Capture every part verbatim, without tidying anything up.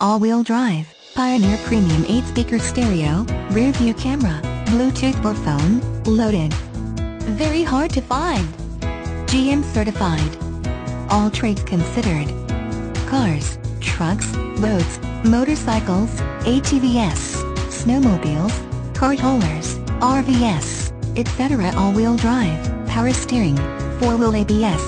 all-wheel drive, Pioneer Premium eight-Speaker Stereo, rear-view camera, Bluetooth or phone, loaded. Very hard to find. G M certified. All trades considered. Cars, trucks, boats, motorcycles, A T Vs, snowmobiles, card haulers, R Vs, et cetera. All-wheel drive, power steering, four-wheel A B S,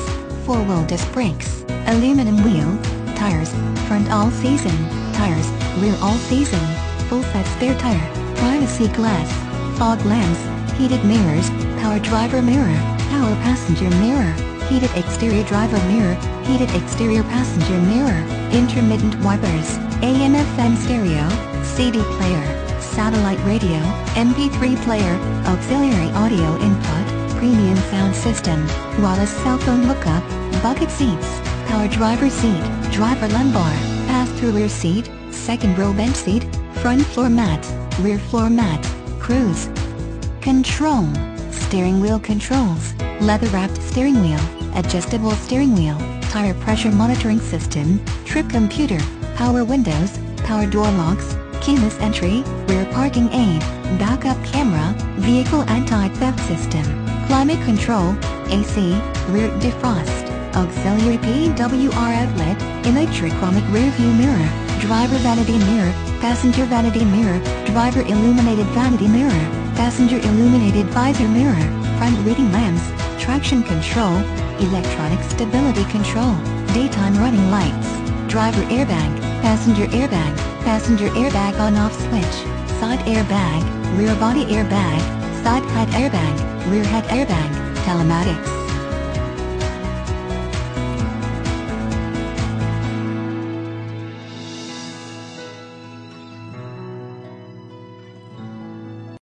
four-wheel disc brakes, aluminum wheels, tires, front all-season, tires, rear all-season, full-set spare tire, privacy glass, fog lamps, heated mirrors, power driver mirror, power passenger mirror, heated exterior driver mirror, heated exterior passenger mirror, intermittent wipers, A M F M stereo, C D player, satellite radio, M P three player, auxiliary audio input, premium sound system, wireless cell phone hookup, bucket seats, power driver seat, driver lumbar, pass-through rear seat, second row bench seat, front floor mat, rear floor mat, cruise control, steering wheel controls, leather-wrapped steering wheel, adjustable steering wheel, tire pressure monitoring system, trip computer, power windows, power door locks, keyless entry, rear parking aid, backup camera, vehicle anti-theft system, climate control, A C, rear defrost, auxiliary P W R outlet, electrochromic rearview mirror, driver vanity mirror, passenger vanity mirror, driver illuminated vanity mirror, passenger illuminated visor mirror, front reading lamps, traction control, electronic stability control, daytime running lights, driver airbag, passenger airbag, passenger airbag on-off switch, side airbag, rear body airbag, side head airbag, rear head airbag, telematics.